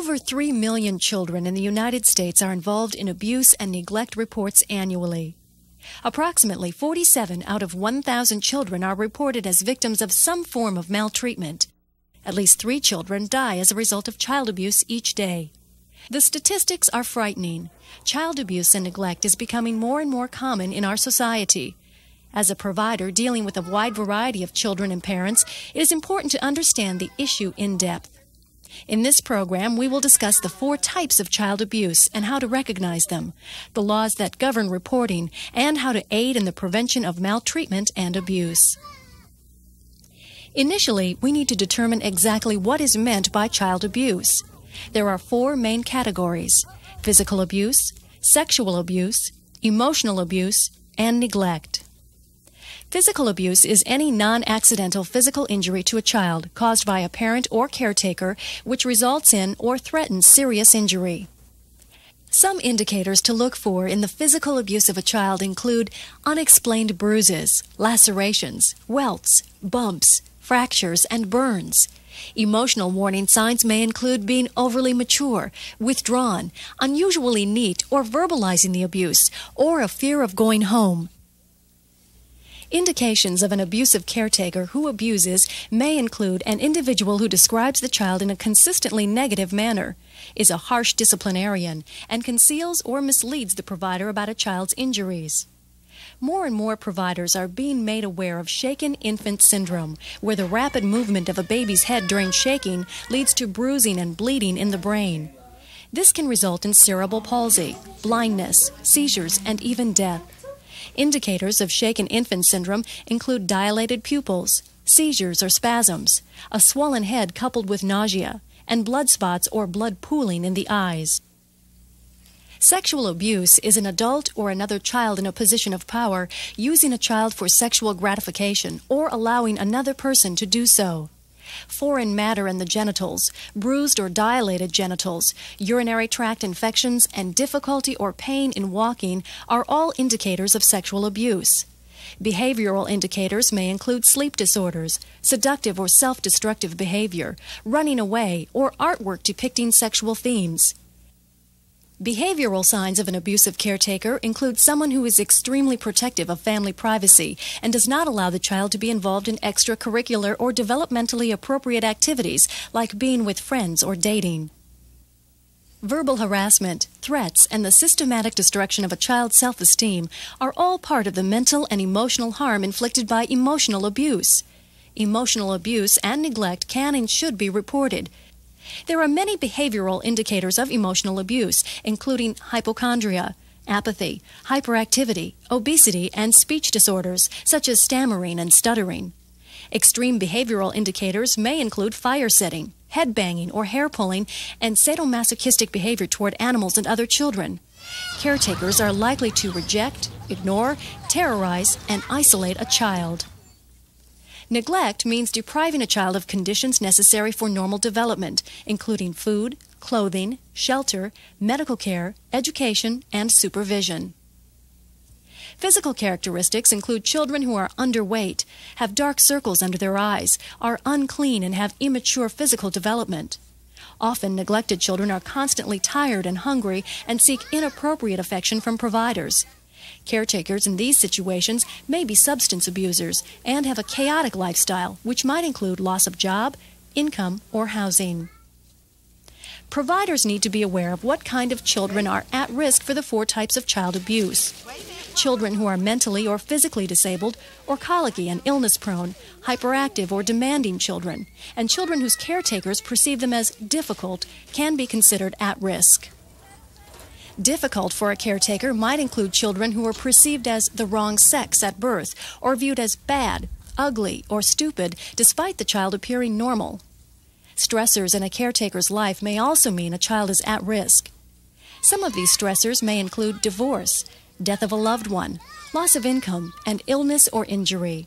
Over 3 million children in the United States are involved in abuse and neglect reports annually. Approximately 47 out of 1,000 children are reported as victims of some form of maltreatment. At least 3 children die as a result of child abuse each day. The statistics are frightening. Child abuse and neglect is becoming more and more common in our society. As a provider dealing with a wide variety of children and parents, it is important to understand the issue in depth. In this program, we will discuss the 4 types of child abuse and how to recognize them, the laws that govern reporting, and how to aid in the prevention of maltreatment and abuse. Initially, we need to determine exactly what is meant by child abuse. There are 4 main categories: physical abuse, sexual abuse, emotional abuse, and neglect. Physical abuse is any non-accidental physical injury to a child caused by a parent or caretaker which results in or threatens serious injury. Some indicators to look for in the physical abuse of a child include unexplained bruises, lacerations, welts, bumps, fractures, and burns. Emotional warning signs may include being overly mature, withdrawn, unusually neat, or verbalizing the abuse, or a fear of going home. Indications of an abusive caretaker who abuses may include an individual who describes the child in a consistently negative manner, is a harsh disciplinarian, and conceals or misleads the provider about a child's injuries. More and more providers are being made aware of shaken infant syndrome, where the rapid movement of a baby's head during shaking leads to bruising and bleeding in the brain. This can result in cerebral palsy, blindness, seizures, and even death. Indicators of shaken infant syndrome include dilated pupils, seizures or spasms, a swollen head coupled with nausea, and blood spots or blood pooling in the eyes. Sexual abuse is an adult or another child in a position of power using a child for sexual gratification or allowing another person to do so. Foreign matter in the genitals, bruised or dilated genitals, urinary tract infections, and difficulty or pain in walking are all indicators of sexual abuse. Behavioral indicators may include sleep disorders, seductive or self-destructive behavior, running away, or artwork depicting sexual themes. Behavioral signs of an abusive caretaker include someone who is extremely protective of family privacy and does not allow the child to be involved in extracurricular or developmentally appropriate activities like being with friends or dating. Verbal harassment, threats, and the systematic destruction of a child's self-esteem are all part of the mental and emotional harm inflicted by emotional abuse. Emotional abuse and neglect can and should be reported. There are many behavioral indicators of emotional abuse, including hypochondria, apathy, hyperactivity, obesity, and speech disorders, such as stammering and stuttering. Extreme behavioral indicators may include fire setting, head banging or hair pulling, and sadomasochistic behavior toward animals and other children. Caretakers are likely to reject, ignore, terrorize, and isolate a child. Neglect means depriving a child of conditions necessary for normal development, including food, clothing, shelter, medical care, education, and supervision. Physical characteristics include children who are underweight, have dark circles under their eyes, are unclean, and have immature physical development. Often neglected children are constantly tired and hungry and seek inappropriate affection from providers. Caretakers in these situations may be substance abusers and have a chaotic lifestyle, which might include loss of job, income, or housing. Providers need to be aware of what kind of children are at risk for the 4 types of child abuse. Children who are mentally or physically disabled, or colicky and illness-prone, hyperactive or demanding children, and children whose caretakers perceive them as difficult can be considered at risk. Difficult for a caretaker might include children who are perceived as the wrong sex at birth or viewed as bad, ugly, or stupid despite the child appearing normal. Stressors in a caretaker's life may also mean a child is at risk. Some of these stressors may include divorce, death of a loved one, loss of income, and illness or injury.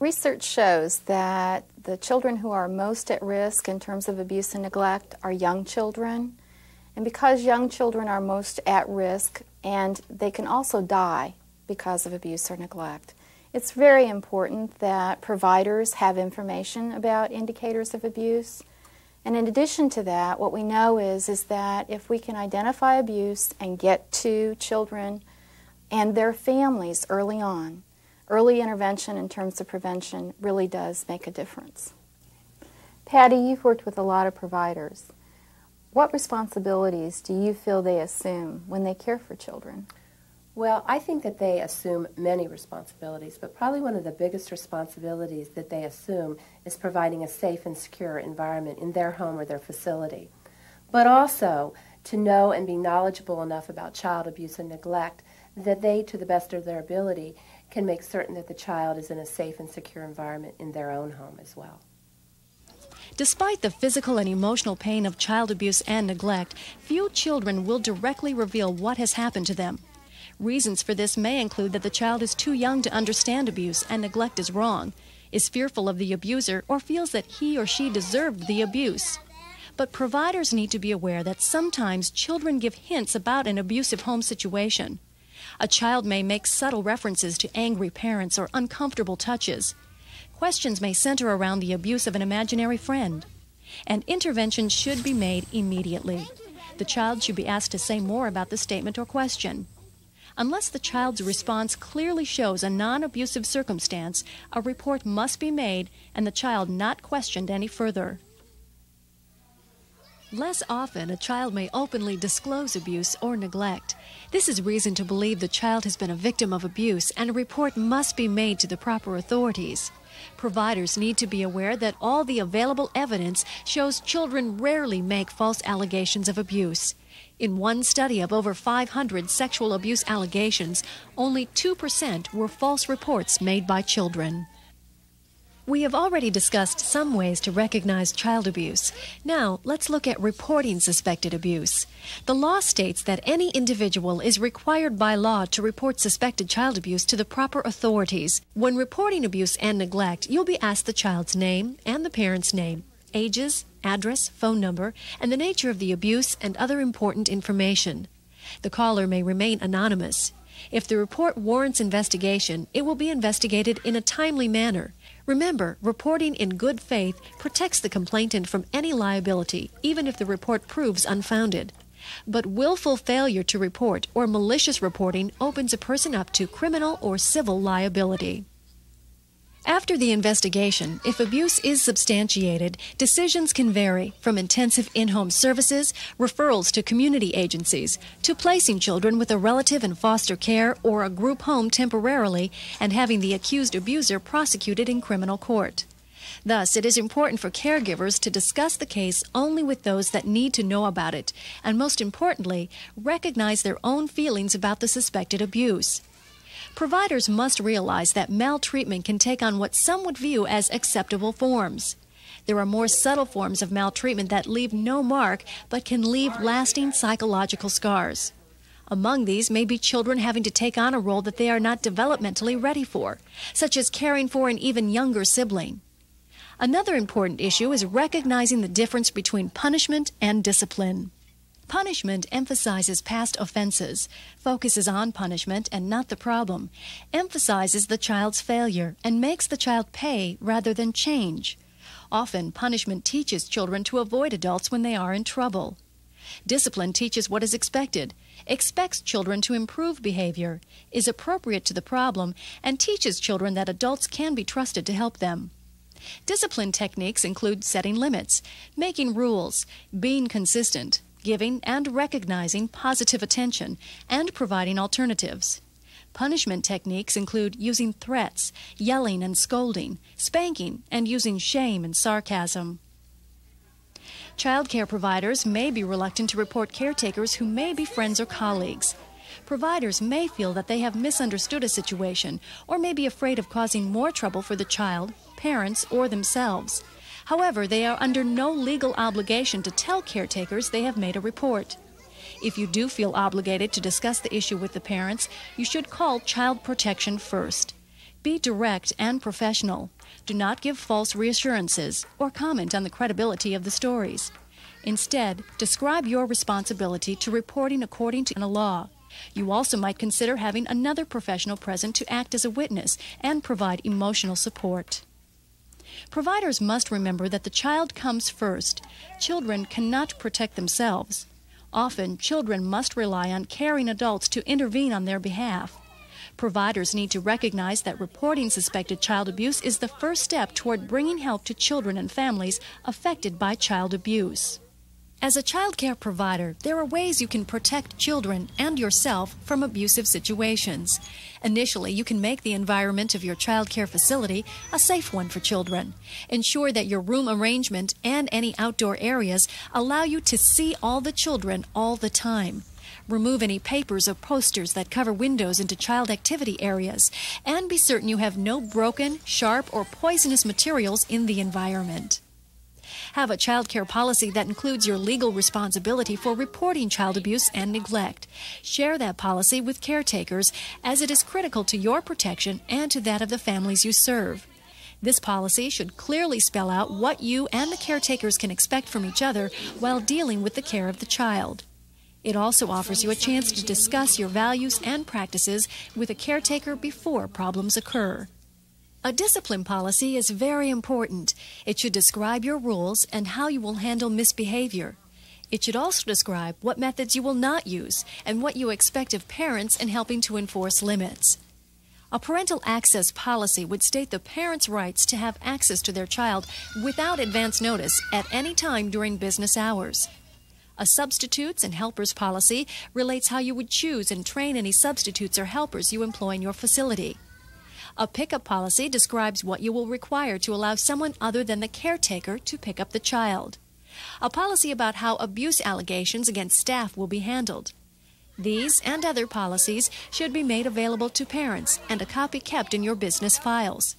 Research shows that the children who are most at risk in terms of abuse and neglect are young children. And because young children are most at risk, and they can also die because of abuse or neglect, it's very important that providers have information about indicators of abuse And in addition to that, what we know is that if we can identify abuse and get to children and their families early on, early intervention in terms of prevention really does make a difference. Patty, you've worked with a lot of providers. What responsibilities do you feel they assume when they care for children? Well, I think that they assume many responsibilities, but probably one of the biggest responsibilities that they assume is providing a safe and secure environment in their home or their facility. But also to know and be knowledgeable enough about child abuse and neglect that they, to the best of their ability, can make certain that the child is in a safe and secure environment in their own home as well. Despite the physical and emotional pain of child abuse and neglect, few children will directly reveal what has happened to them. Reasons for this may include that the child is too young to understand abuse and neglect is wrong, is fearful of the abuser, or feels that he or she deserved the abuse. But providers need to be aware that sometimes children give hints about an abusive home situation. A child may make subtle references to angry parents or uncomfortable touches. Questions may center around the abuse of an imaginary friend. And intervention should be made immediately. The child should be asked to say more about the statement or question. Unless the child's response clearly shows a non-abusive circumstance, a report must be made and the child not questioned any further. Less often, a child may openly disclose abuse or neglect. This is reason to believe the child has been a victim of abuse, and a report must be made to the proper authorities. Providers need to be aware that all the available evidence shows children rarely make false allegations of abuse. In one study of over 500 sexual abuse allegations, only 2% were false reports made by children. We have already discussed some ways to recognize child abuse. Now, let's look at reporting suspected abuse. The law states that any individual is required by law to report suspected child abuse to the proper authorities. When reporting abuse and neglect, you'll be asked the child's name and the parent's name, ages, address, phone number, and the nature of the abuse and other important information. The caller may remain anonymous. If the report warrants investigation, it will be investigated in a timely manner. Remember, reporting in good faith protects the complainant from any liability, even if the report proves unfounded. But willful failure to report or malicious reporting opens a person up to criminal or civil liability. After the investigation, if abuse is substantiated, decisions can vary from intensive in-home services, referrals to community agencies, to placing children with a relative in foster care or a group home temporarily and having the accused abuser prosecuted in criminal court. Thus, it is important for caregivers to discuss the case only with those that need to know about it, and most importantly, recognize their own feelings about the suspected abuse. Providers must realize that maltreatment can take on what some would view as acceptable forms. There are more subtle forms of maltreatment that leave no mark but can leave lasting psychological scars. Among these may be children having to take on a role that they are not developmentally ready for, such as caring for an even younger sibling. Another important issue is recognizing the difference between punishment and discipline. Punishment emphasizes past offenses, focuses on punishment and not the problem, emphasizes the child's failure, and makes the child pay rather than change. Often, punishment teaches children to avoid adults when they are in trouble. Discipline teaches what is expected, expects children to improve behavior, is appropriate to the problem, and teaches children that adults can be trusted to help them. Discipline techniques include setting limits, making rules, being consistent, giving and recognizing positive attention, and providing alternatives. Punishment techniques include using threats, yelling and scolding, spanking, and using shame and sarcasm. Childcare providers may be reluctant to report caretakers who may be friends or colleagues. Providers may feel that they have misunderstood a situation or may be afraid of causing more trouble for the child, parents, or themselves. However, they are under no legal obligation to tell caretakers they have made a report. If you do feel obligated to discuss the issue with the parents, you should call Child Protection first. Be direct and professional. Do not give false reassurances or comment on the credibility of the stories. Instead, describe your responsibility to reporting according to the law. You also might consider having another professional present to act as a witness and provide emotional support. Providers must remember that the child comes first. Children cannot protect themselves. Often, children must rely on caring adults to intervene on their behalf. Providers need to recognize that reporting suspected child abuse is the first step toward bringing help to children and families affected by child abuse. As a child care provider, there are ways you can protect children and yourself from abusive situations. Initially, you can make the environment of your child care facility a safe one for children. Ensure that your room arrangement and any outdoor areas allow you to see all the children all the time. Remove any papers or posters that cover windows into child activity areas, and be certain you have no broken, sharp, or poisonous materials in the environment. Have a child care policy that includes your legal responsibility for reporting child abuse and neglect. Share that policy with caretakers, as it is critical to your protection and to that of the families you serve. This policy should clearly spell out what you and the caretakers can expect from each other while dealing with the care of the child. It also offers you a chance to discuss your values and practices with a caretaker before problems occur. A discipline policy is very important. It should describe your rules and how you will handle misbehavior. It should also describe what methods you will not use and what you expect of parents in helping to enforce limits. A parental access policy would state the parents' rights to have access to their child without advance notice at any time during business hours. A substitutes and helpers policy relates how you would choose and train any substitutes or helpers you employ in your facility. A pickup policy describes what you will require to allow someone other than the caretaker to pick up the child. A policy about how abuse allegations against staff will be handled. These and other policies should be made available to parents and a copy kept in your business files.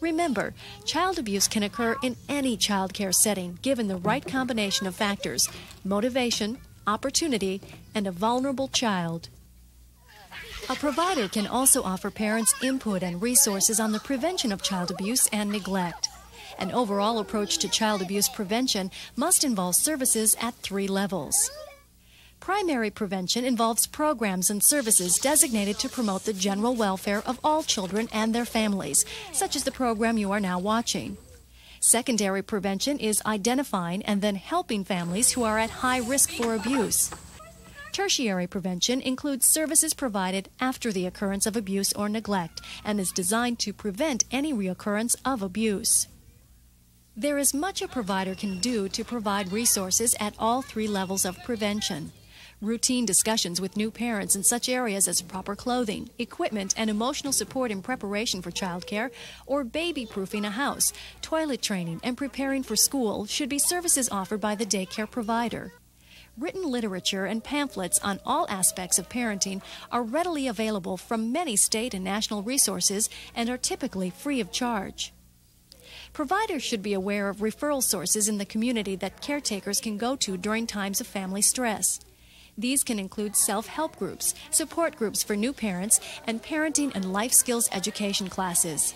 Remember, child abuse can occur in any child care setting given the right combination of factors: motivation, opportunity, and a vulnerable child. A provider can also offer parents input and resources on the prevention of child abuse and neglect. An overall approach to child abuse prevention must involve services at 3 levels. Primary prevention involves programs and services designated to promote the general welfare of all children and their families, such as the program you are now watching. Secondary prevention is identifying and then helping families who are at high risk for abuse. Tertiary prevention includes services provided after the occurrence of abuse or neglect and is designed to prevent any reoccurrence of abuse. There is much a provider can do to provide resources at all 3 levels of prevention. Routine discussions with new parents in such areas as proper clothing, equipment, and emotional support in preparation for childcare, or baby-proofing a house, toilet training, and preparing for school should be services offered by the daycare provider. Written literature and pamphlets on all aspects of parenting are readily available from many state and national resources and are typically free of charge. Providers should be aware of referral sources in the community that caretakers can go to during times of family stress. These can include self-help groups, support groups for new parents, and parenting and life skills education classes.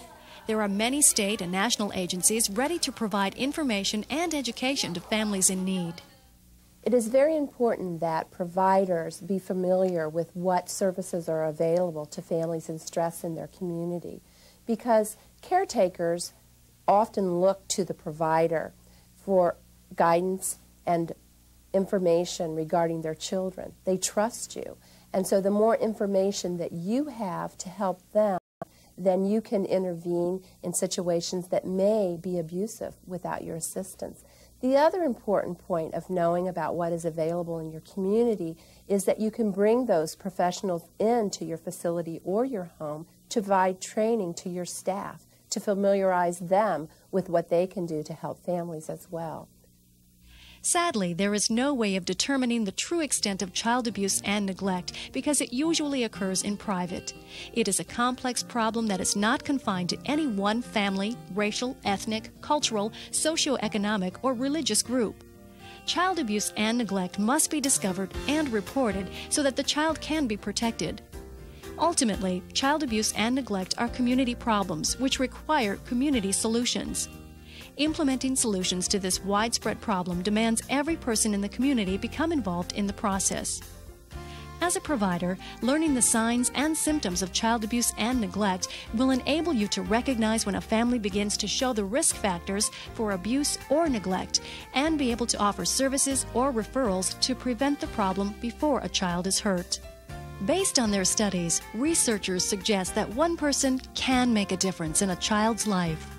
There are many state and national agencies ready to provide information and education to families in need. It is very important that providers be familiar with what services are available to families in stress in their community, because caretakers often look to the provider for guidance and information regarding their children. They trust you, and so the more information that you have to help them, then you can intervene in situations that may be abusive without your assistance. The other important point of knowing about what is available in your community is that you can bring those professionals into your facility or your home to provide training to your staff, to familiarize them with what they can do to help families as well. Sadly, there is no way of determining the true extent of child abuse and neglect because it usually occurs in private. It is a complex problem that is not confined to any one family, racial, ethnic, cultural, socioeconomic, or religious group. Child abuse and neglect must be discovered and reported so that the child can be protected. Ultimately, child abuse and neglect are community problems which require community solutions. Implementing solutions to this widespread problem demands every person in the community become involved in the process. As a provider, learning the signs and symptoms of child abuse and neglect will enable you to recognize when a family begins to show the risk factors for abuse or neglect and be able to offer services or referrals to prevent the problem before a child is hurt. Based on their studies, researchers suggest that one person can make a difference in a child's life.